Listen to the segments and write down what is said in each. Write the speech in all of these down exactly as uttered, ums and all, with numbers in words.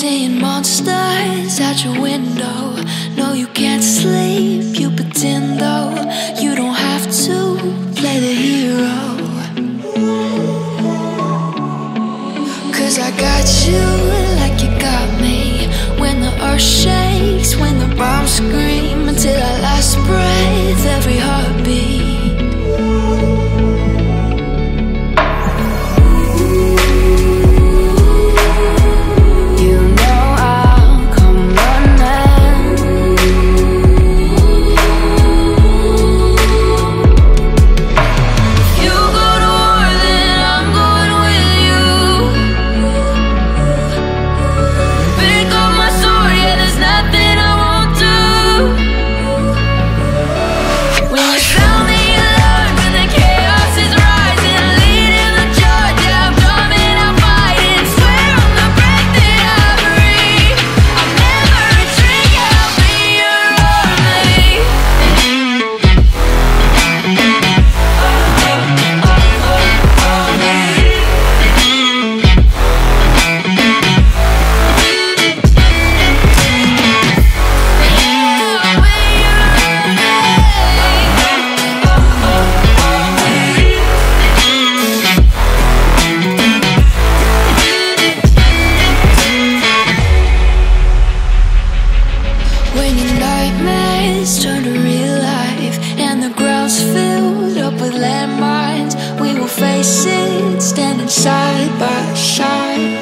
seeing monsters out your window. No, you can't sleep, you pretend though. You don't have to play the hero, 'cause I got you like you got me. When the earth shakes, when the bombs scream, until our last breath, every heartbeat. Turn to real life, and the ground's filled up with landmines. We will face it, standing side by side.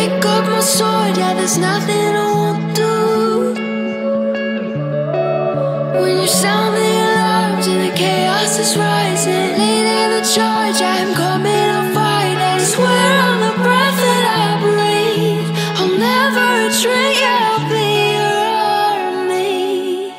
Pick up my sword, yeah, there's nothing I won't do. When you sound the alarms and the chaos is rising, leading the charge, I am coming, I'm fighting. I swear on the breath that I breathe, I'll never retreat, yeah, I'll be your army.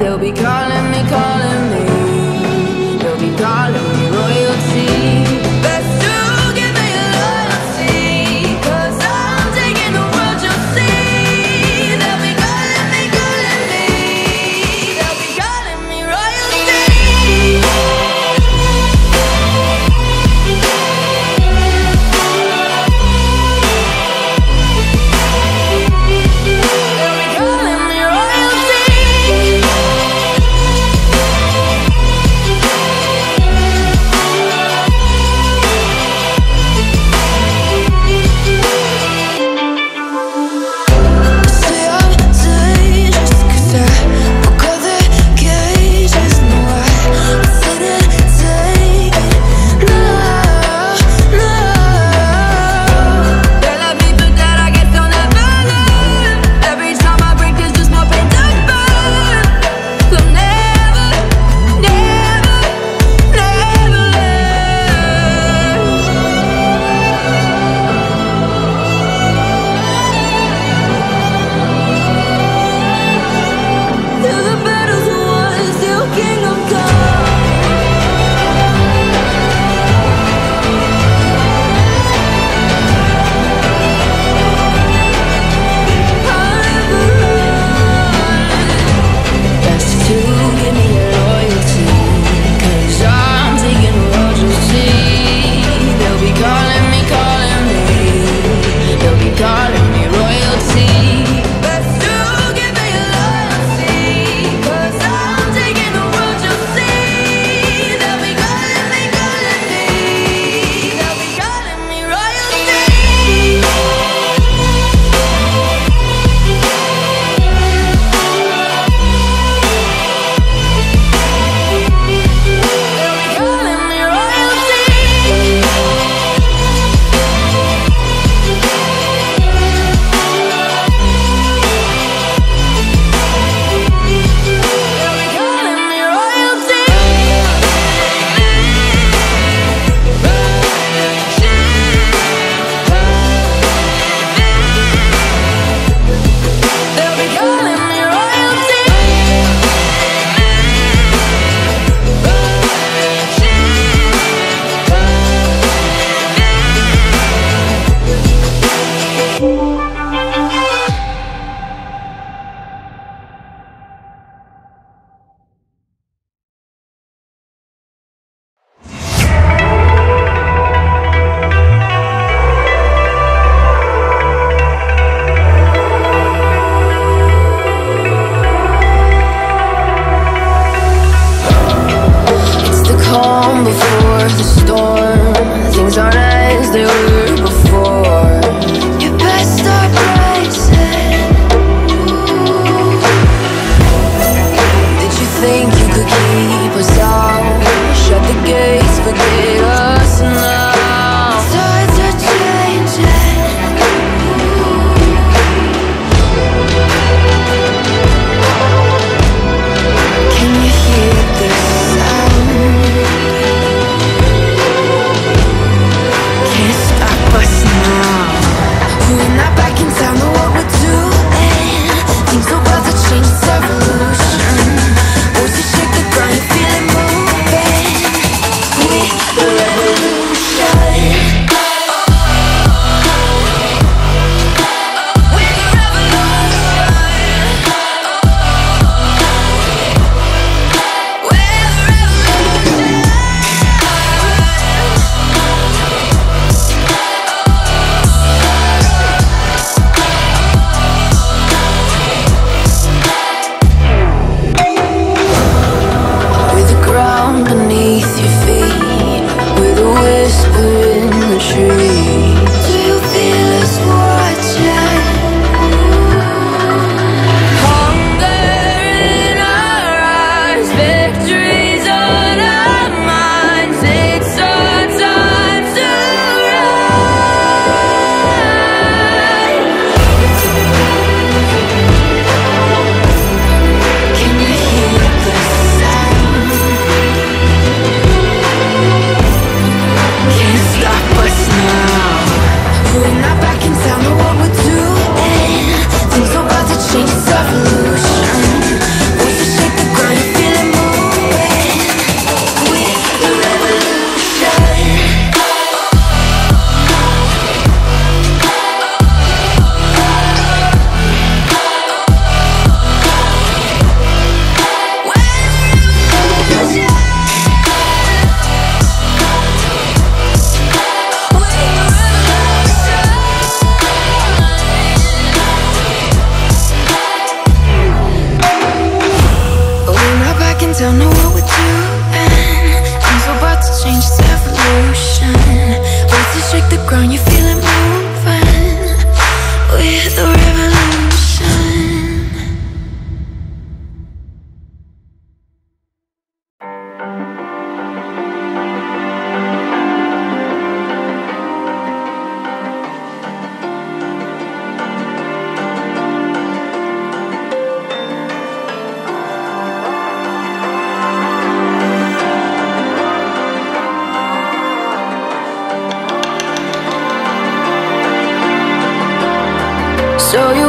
They'll be calling me, calling me. They'll be calling me royalty. Best to give me a loyalty, 'cause I'm taking the world, you'll see. They'll be calling me, calling me. They'll be calling me royalty. They'll be calling me royalty.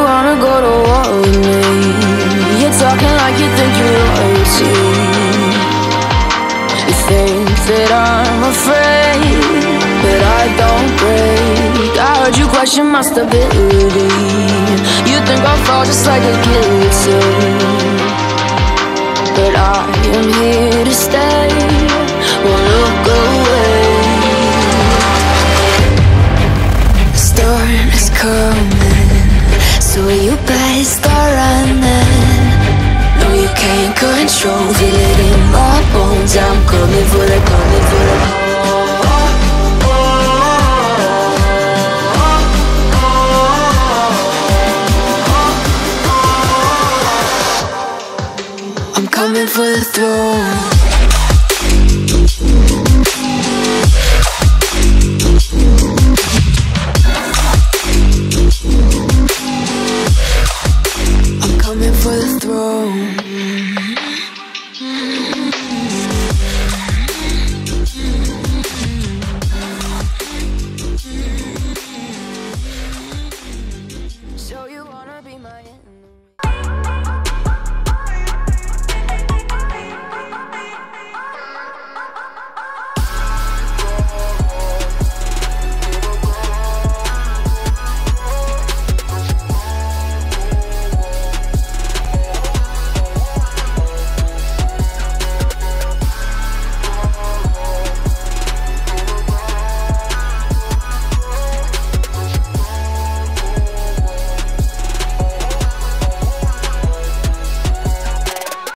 wanna go to war with me? You're talking like you think you're loyalty. You think that I'm afraid, but I don't break. I heard you question my stability. You think I'll fall just like a guillotine, but I am here to stay. Won't look away. The storm is coming, so you better start running. No, you can't control, feel it in my bones. I'm coming for the, coming for the. Coming for the throne. So you wanna be my